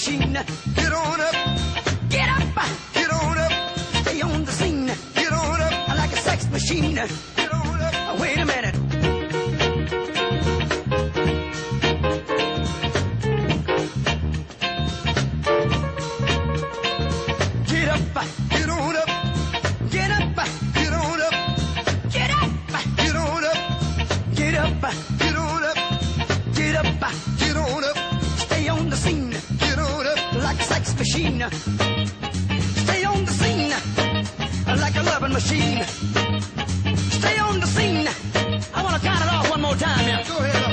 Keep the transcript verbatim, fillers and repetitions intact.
machine. Get on up, get up, get on up, stay on the scene. Get on up, I like a sex machine. Get on up, wait a minute. Get up, get on up, get up, get on up, get up, get on up, get up, get on up, get up, get on up. On the scene, get on up like a sex machine. Stay on the scene like a loving machine. Stay on the scene. I want to count it off one more time. Yeah. Go ahead.